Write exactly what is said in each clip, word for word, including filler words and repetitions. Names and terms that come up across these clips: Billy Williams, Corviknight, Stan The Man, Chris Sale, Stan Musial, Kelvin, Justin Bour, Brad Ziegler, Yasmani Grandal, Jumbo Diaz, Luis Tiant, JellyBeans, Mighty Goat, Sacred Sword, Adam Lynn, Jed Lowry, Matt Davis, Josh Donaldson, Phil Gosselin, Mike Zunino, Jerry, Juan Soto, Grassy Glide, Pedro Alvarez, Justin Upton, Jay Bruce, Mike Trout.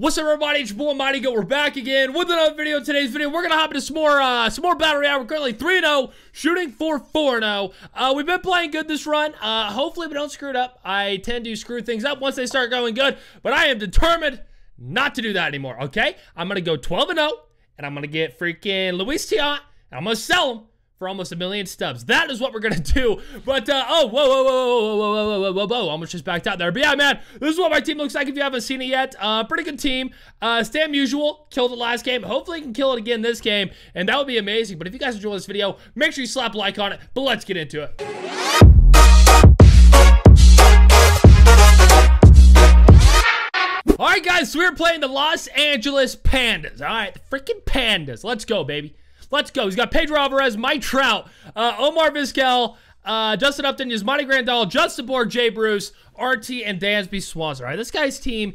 What's up, everybody? It's your boy Mighty Goat. We're back again with another video. In today's video, we're going to hop into some more, uh, some more Battle Royale. We're currently three and oh, shooting for four and oh. Uh, we've been playing good this run. Uh, hopefully, we don't screw it up. I tend to screw things up once they start going good, but I am determined not to do that anymore, okay? I'm going to go twelve and oh, and I'm going to get freaking Luis Tiant, and I'm going to sell him for almost a million stubs. That is what we're going to do. But, uh, oh, whoa, whoa, whoa, whoa, whoa, whoa, whoa, whoa, whoa. Almost just backed out there. But, yeah, man, this is what my team looks like if you haven't seen it yet. Uh, pretty good team. Uh, Stan Musial killed it last game. Hopefully, he can kill it again this game, and that would be amazing. But if you guys enjoy this video, make sure you slap a like on it. But let's get into it. All right, guys, so we're playing the Los Angeles Pandas. All right, the freaking Pandas. Let's go, baby. Let's go. He's got Pedro Alvarez, Mike Trout, uh, Omar Vizquel, uh, Justin Upton, Yasmani Grandal, Justin Bour, Jay Bruce, R T, and Dansby Swanson. All right, this guy's team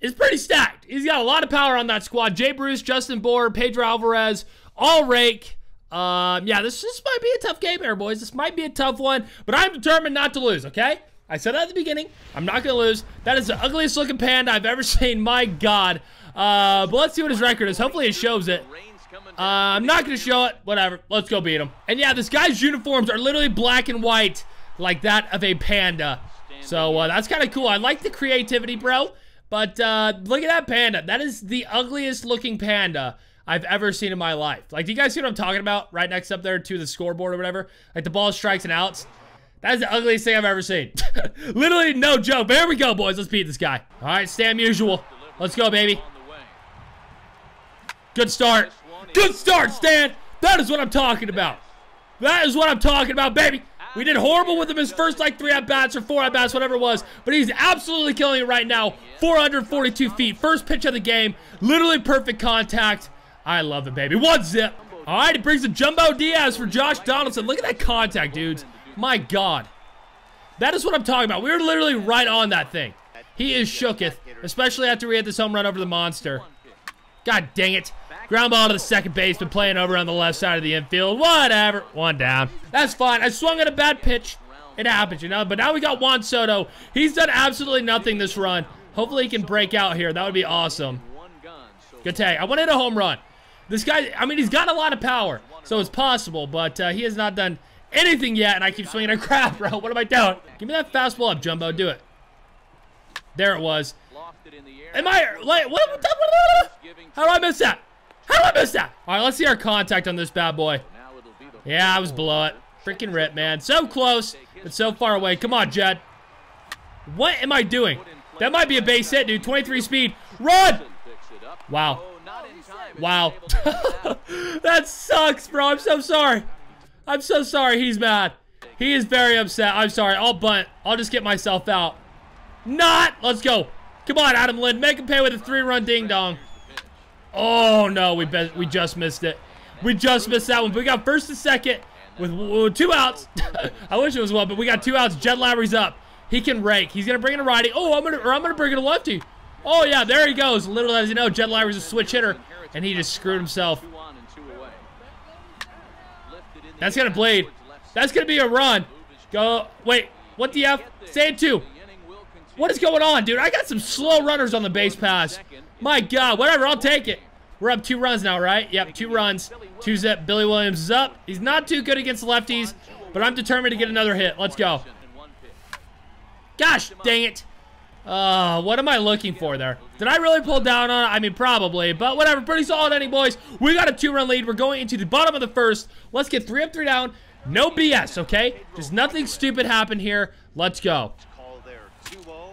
is pretty stacked. He's got a lot of power on that squad. Jay Bruce, Justin Bour, Pedro Alvarez, all rake. Um, yeah, this, this might be a tough game here, boys. This might be a tough one, but I'm determined not to lose, okay? I said that at the beginning. I'm not going to lose. That is the ugliest looking panda I've ever seen. My God. Uh, but let's see what his record is. Hopefully it shows it. Uh, I'm not going to show it. Whatever. Let's go beat him. And yeah, this guy's uniforms are literally black and white like that of a panda. So uh, that's kind of cool. I like the creativity, bro. But uh, look at that panda. That is the ugliest looking panda I've ever seen in my life. Like, do you guys see what I'm talking about? Right next up there to the scoreboard or whatever. Like the ball strikes and outs. That is the ugliest thing I've ever seen. Literally no joke. But here we go, boys. Let's beat this guy. All right, Stan Musial. Let's go, baby. Good start. Good start, Stan. That is what I'm talking about. That is what I'm talking about, baby. We did horrible with him his first, like, three at-bats or four at-bats, whatever it was. But he's absolutely killing it right now. four hundred forty-two feet. First pitch of the game. Literally perfect contact. I love it, baby. One zip. All right, he brings the Jumbo Diaz for Josh Donaldson. Look at that contact, dudes. My God. That is what I'm talking about. We were literally right on that thing. He is shooketh, especially after we had this home run over the monster. God dang it. Ground ball to the second base, but playing over on the left side of the infield. Whatever. One down. That's fine. I swung at a bad pitch. It happens, you know. But now we got Juan Soto. He's done absolutely nothing this run. Hopefully he can break out here. That would be awesome. Good tag. I want to hit a home run. This guy, I mean, he's got a lot of power, so it's possible. But uh, he has not done anything yet, and I keep swinging at crap, bro. What am I doing? Give me that fastball up, Jumbo. Do it. There it was. Am I, like, what am I, how do I miss that? How do I miss that? All right, let's see our contact on this bad boy. Yeah, I was below it. Freaking rip, man. So close, but so far away. Come on, Jed. What am I doing? That might be a base hit, dude. twenty-three speed. Run! Wow. Wow. That sucks, bro. I'm so sorry. I'm so sorry. He's mad. He is very upset. I'm sorry. I'll bunt. I'll just get myself out. Not. Let's go. Come on, Adam Lynn. Make him pay with a three-run ding-dong. Oh, no. We be we just missed it. We just missed that one. But we got first and second with uh, two outs. I wish it was one, but we got two outs. Jed Lowry's up. He can rake. He's going to bring in a righty. Oh, I'm going to or I'm gonna bring in a lefty. Oh, yeah. There he goes. Little as you know, Jed Lowry's a switch hitter, and he just screwed himself. That's going to bleed. That's going to be a run. Go. Wait. What the F? Stand two. What is going on, dude? I got some slow runners on the base pass. My God. Whatever. I'll take it. We're up two runs now, right? Yep. Two runs. Two zip. Billy Williams is up. He's not too good against lefties, but I'm determined to get another hit. Let's go. Gosh, dang it. Uh, what am I looking for there? Did I really pull down on it? I mean, probably, but whatever. Pretty solid inning, boys. We got a two-run lead. We're going into the bottom of the first. Let's get three up, three down. No B S, okay? Just nothing stupid happened here. Let's go.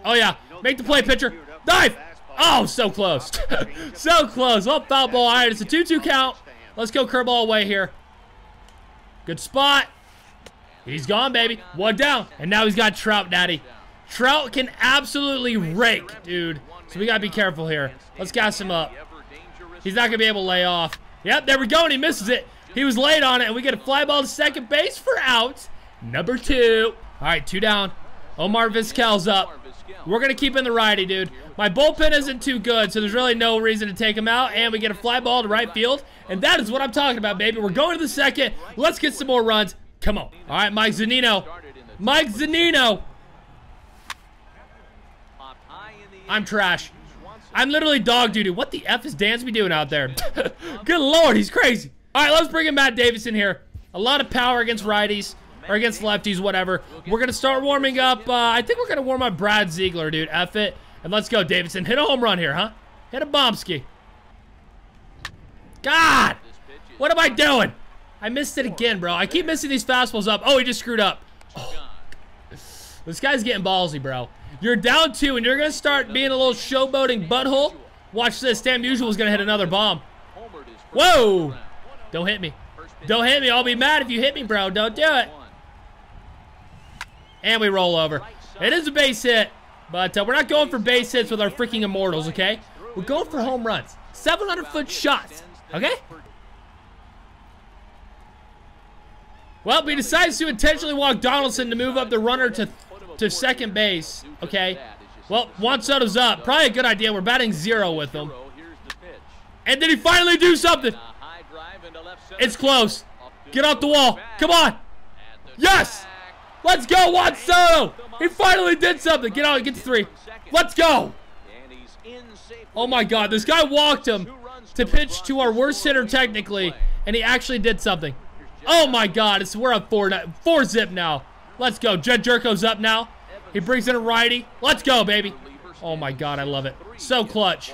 Oh, yeah. Make the play, pitcher. Dive! Oh, so close. So close. Well, foul ball. All right, it's a two two count. Let's go curveball away here. Good spot. He's gone, baby. One down. And now he's got Trout, daddy. Trout can absolutely rake, dude. So we got to be careful here. Let's gas him up. He's not going to be able to lay off. Yep, there we go, and he misses it. He was late on it, and we get a fly ball to second base for out. Number two. All right, two down. Omar Vizquel's up. We're going to keep in the righty, dude. My bullpen isn't too good, so there's really no reason to take him out, and we get a fly ball to right field, and that is what I'm talking about, baby. We're going to the second. Let's get some more runs. Come on. All right, Mike Zunino. Mike Zunino. I'm trash. I'm literally dog duty. What the F is Dansby doing out there? Good Lord, he's crazy. All right, let's bring in Matt Davis in here. A lot of power against righties or against lefties, whatever. We're going to start warming up. Uh, I think we're going to warm up Brad Ziegler, dude. F it. And let's go, Davidson. Hit a home run here, huh? Hit a bombski. God! What am I doing? I missed it again, bro. I keep missing these fastballs up. Oh, he just screwed up. Oh. This guy's getting ballsy, bro. You're down two, and you're going to start being a little showboating butthole. Watch this. Stan Musial is going to hit another bomb. Whoa! Don't hit me. Don't hit me. I'll be mad if you hit me, bro. Don't do it. And we roll over. It is a base hit, but uh, we're not going for base hits with our freaking immortals, okay? We're going for home runs. seven hundred foot shots, okay? Well, we decided to intentionally walk Donaldson to move up the runner to to second base, okay? Well, Juan Soto's up. Probably a good idea. We're batting zero with him. And did he finally do something? It's close. Get off the wall. Come on. Yes! Let's go, Juan Soto! He finally did something. Get out, get to three. Let's go! Oh my God, this guy walked him to pitch to our worst hitter technically, and he actually did something. Oh my God, it's, we're up four, four zip now. Let's go, Jed Jerko's up now. He brings in a righty. Let's go, baby. Oh my God, I love it. So clutch.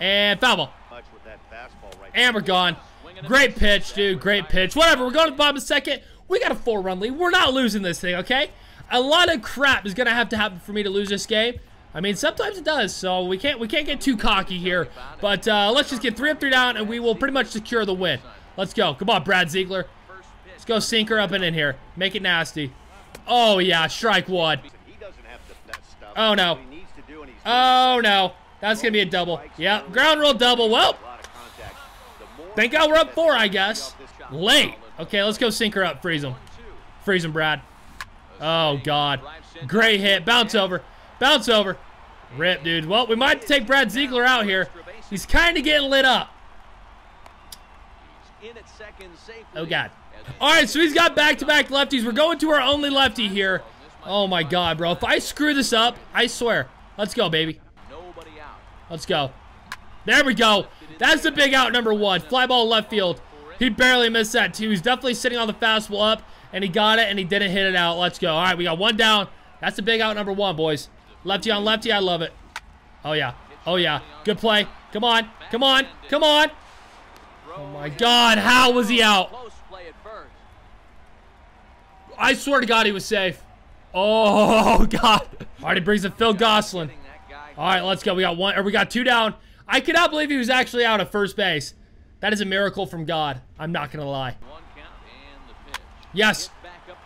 And foul ball. And we're gone. Great pitch, dude, great pitch. Whatever, we're going to the bottom of the second. We got a four run lead. We're not losing this thing, okay? A lot of crap is gonna have to happen for me to lose this game. I mean, sometimes it does, so we can't we can't get too cocky here. But uh, let's just get three up, three down, and we will pretty much secure the win. Let's go. Come on, Brad Ziegler. Let's go sinker up and in here. Make it nasty. Oh, yeah, strike one. Oh, no. Oh, no. That's gonna be a double. Yeah, ground roll double. Well, thank God we're up four, I guess. Late. Okay, let's go sinker up, freeze him. Freeze him, Brad. Oh, God. Great hit. Bounce over. Bounce over. Rip, dude. Well, we might take Brad Ziegler out here. He's kind of getting lit up. Oh, God. All right, so he's got back-to-back lefties. We're going to our only lefty here. Oh, my God, bro. If I screw this up, I swear. Let's go, baby. Let's go. There we go. That's the big out number one. Fly ball left field. He barely missed that, too. He's definitely sitting on the fastball up, and he got it, and he didn't hit it out. Let's go. All right, we got one down. That's a big out number one, boys. Lefty on lefty, I love it. Oh, yeah. Oh, yeah. Good play. Come on. Come on. Come on. Oh, my God. How was he out? I swear to God he was safe. Oh, God. All right, he brings in Phil Gosselin. All right, let's go. We got one, or we got two down. I cannot believe he was actually out at first base. That is a miracle from God. I'm not going to lie. Yes.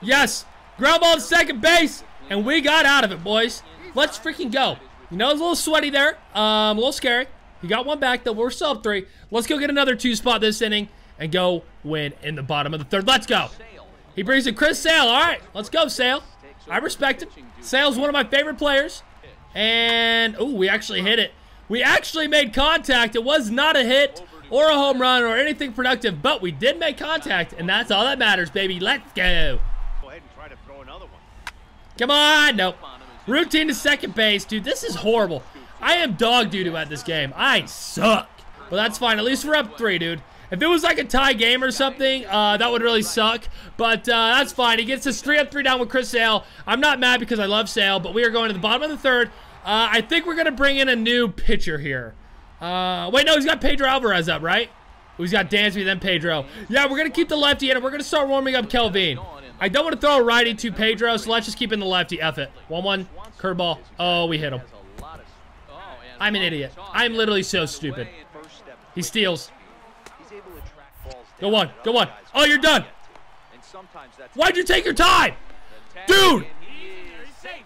Yes. Ground ball to second base. And we got out of it, boys. Let's freaking go. You know, it's a little sweaty there. Um, a little scary. You got one back, though. We're still up three. Let's go get another two spot this inning and go win in the bottom of the third. Let's go. He brings in Chris Sale. All right. Let's go, Sale. I respect him. Sale's one of my favorite players. And, oh, we actually hit it. We actually made contact. It was not a hit or a home run or anything productive, but we did make contact, and that's all that matters, baby. Let's go. Go ahead and try to throw another one. Come on. Nope. Routine to second base. Dude, this is horrible. I am dog doo-doo at this game. I suck. But that's fine. At least we're up three, dude. If it was like a tie game or something, uh, that would really suck. But uh, that's fine. He gets us three up, three down with Chris Sale. I'm not mad because I love Sale, but we are going to the bottom of the third. Uh, I think we're going to bring in a new pitcher here. Uh, wait, no, he's got Pedro Alvarez up, right? He's got Dansby, then Pedro. Yeah, we're going to keep the lefty in, and we're going to start warming up Kelvin. I don't want to throw a righty to Pedro, so let's just keep in the lefty. F it. one one, curveball. Oh, we hit him. I'm an idiot. I'm literally so stupid. He steals. Go on, go on. Oh, you're done. Why'd you take your time? Dude!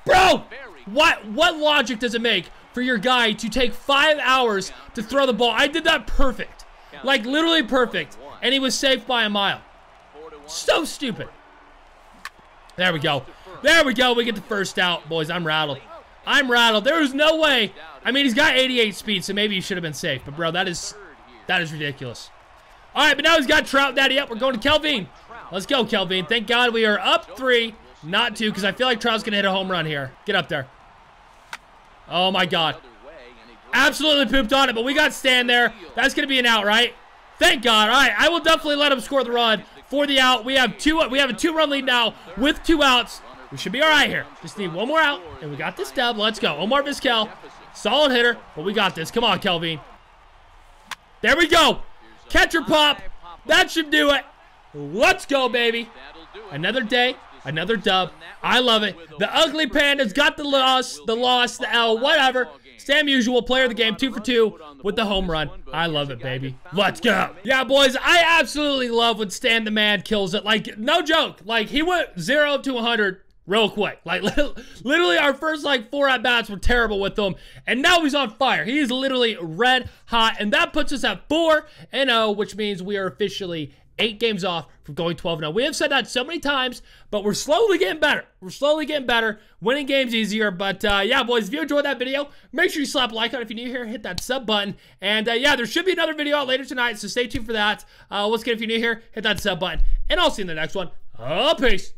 Bro! What, what logic does it make for your guy to take five hours to throw the ball? I did that perfect. Like, literally perfect. And he was safe by a mile. So stupid. There we go. There we go. We get the first out, boys. I'm rattled. I'm rattled. There is no way. I mean, he's got eighty-eight speed, so maybe he should have been safe. But, bro, that is that is ridiculous. All right, but now he's got Trout Daddy up. We're going to Kelvin. Let's go, Kelvin. Thank God we are up three, not two, because I feel like Trout's going to hit a home run here. Get up there. Oh, my God. Absolutely pooped on it, but we got Stan there. That's going to be an out, right? Thank God. All right, I will definitely let him score the run for the out. We have two. We have a two-run lead now with two outs. We should be all right here. Just need one more out, and we got this dub. Let's go. Omar Vizquel, solid hitter, but we got this. Come on, Kelvin. There we go. Catcher pop. That should do it. Let's go, baby. Another day, another dub. I love it. The ugly panda's got the loss, the loss, the L, whatever. Stan Musial, player of the game, two for two with the home run. I love it, baby. Let's go. Yeah, boys, I absolutely love when Stan the Man kills it. Like, no joke. Like, he went zero to one hundred real quick. Like, literally our first, like, four at-bats were terrible with him, and now he's on fire. He is literally red hot, and that puts us at four and oh, which means we are officially eight games off from going twelve and oh. We have said that so many times, but we're slowly getting better. We're slowly getting better. Winning games easier. But, uh, yeah, boys, if you enjoyed that video, make sure you slap a like on it. If you're new here, hit that sub button. And, uh, yeah, there should be another video out later tonight, so stay tuned for that. Uh, once again, if you're new here, hit that sub button. And I'll see you in the next one. Oh, peace.